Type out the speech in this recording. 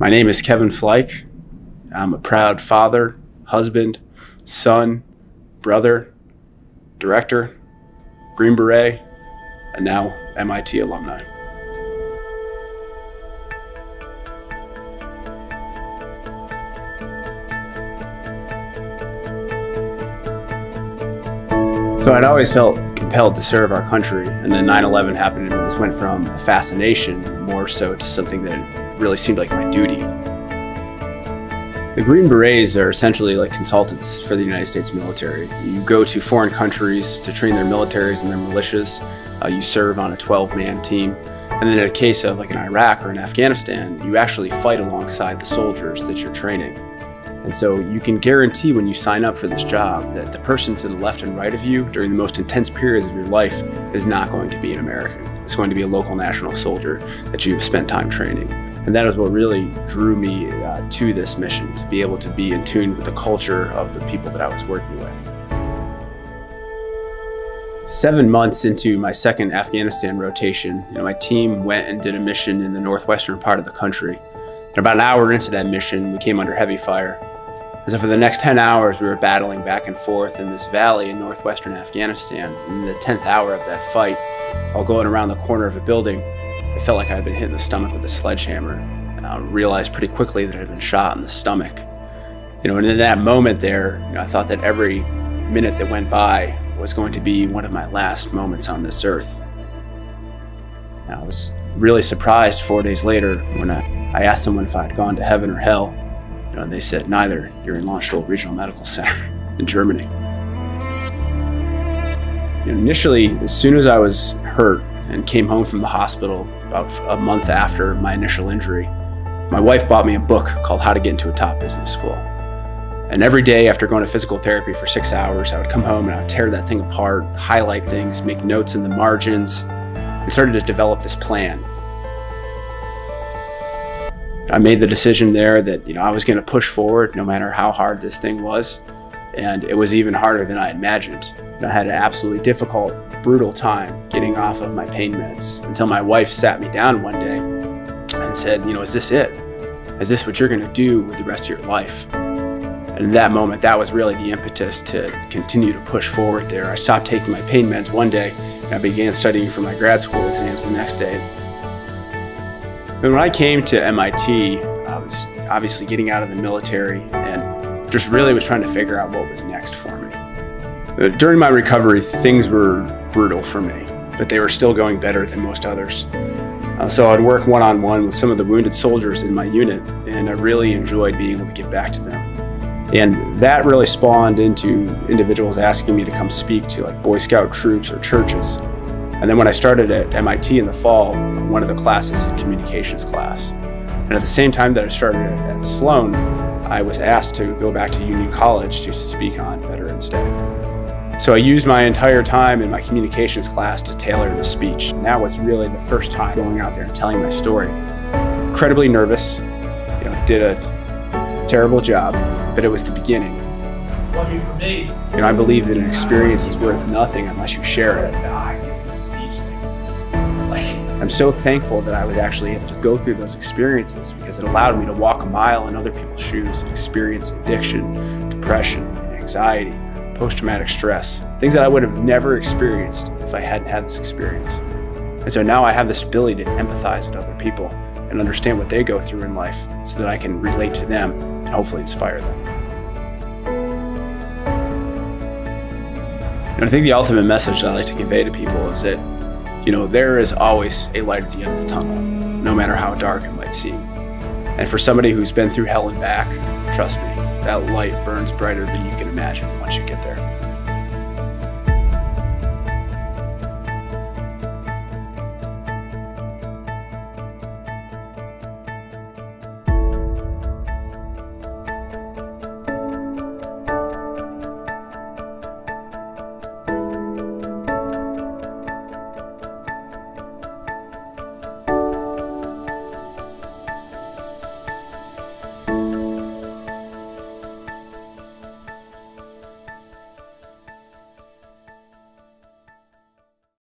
My name is Kevin Flike. I'm a proud father, husband, son, brother, director, Green Beret, and now MIT alumni. So I'd always felt compelled to serve our country, and then 9/11 happened, and this went from a fascination more so to something that really seemed like my duty. The Green Berets are essentially like consultants for the United States military. You go to foreign countries to train their militaries and their militias. You serve on a 12-man team. And then in a case of like in Iraq or in Afghanistan, you actually fight alongside the soldiers that you're training. And so you can guarantee when you sign up for this job that the person to the left and right of you during the most intense periods of your life is not going to be an American. It's going to be a local national soldier that you've spent time training. And that is what really drew me to this mission, to be able to be in tune with the culture of the people that I was working with. 7 months into my second Afghanistan rotation, my team went and did a mission in the northwestern part of the country. And about an hour into that mission, we came under heavy fire. And so for the next 10 hours, we were battling back and forth in this valley in northwestern Afghanistan. And in the 10th hour of that fight, while going around the corner of a building, it felt like I had been hit in the stomach with a sledgehammer. And I realized pretty quickly that I had been shot in the stomach. And in that moment there, I thought that every minute that went by was going to be one of my last moments on this earth. And I was really surprised 4 days later when I asked someone if I had gone to heaven or hell. And they said, neither. You're in Landstuhl Regional Medical Center in Germany. Initially, as soon as I was hurt and came home from the hospital about a month after my initial injury, my wife bought me a book called How to Get into a Top Business School. And every day after going to physical therapy for 6 hours, I would come home and I would tear that thing apart, highlight things, make notes in the margins, and started to develop this plan. I made the decision there that I was going to push forward no matter how hard this thing was, and it was even harder than I imagined. I had an absolutely difficult, brutal time getting off of my pain meds until my wife sat me down one day and said, is this it? Is this what you're going to do with the rest of your life? And in that moment, that was really the impetus to continue to push forward there. I stopped taking my pain meds one day, and I began studying for my grad school exams the next day. And when I came to MIT, I was obviously getting out of the military and just really was trying to figure out what was next for me. During my recovery, things were brutal for me, but they were still going better than most others. So I'd work one-on-one with some of the wounded soldiers in my unit, and I really enjoyed being able to give back to them. And that really spawned into individuals asking me to come speak to like Boy Scout troops or churches. And then when I started at MIT in the fall, one of the classes was a communications class. And at the same time that I started at Sloan, I was asked to go back to Union College to speak on Veterans Day. So I used my entire time in my communications class to tailor the speech. And that was really the first time going out there and telling my story. Incredibly nervous, did a terrible job, but it was the beginning. Lucky for me. I believe that an experience is worth nothing unless you share it. I'm so thankful that I was actually able to go through those experiences because it allowed me to walk a mile in other people's shoes and experience addiction, depression, anxiety, post-traumatic stress, things that I would have never experienced if I hadn't had this experience. And so now I have this ability to empathize with other people and understand what they go through in life so that I can relate to them and hopefully inspire them. And I think the ultimate message that I like to convey to people is that there is always a light at the end of the tunnel, no matter how dark it might seem. And for somebody who's been through hell and back, trust me, that light burns brighter than you can imagine once you get there.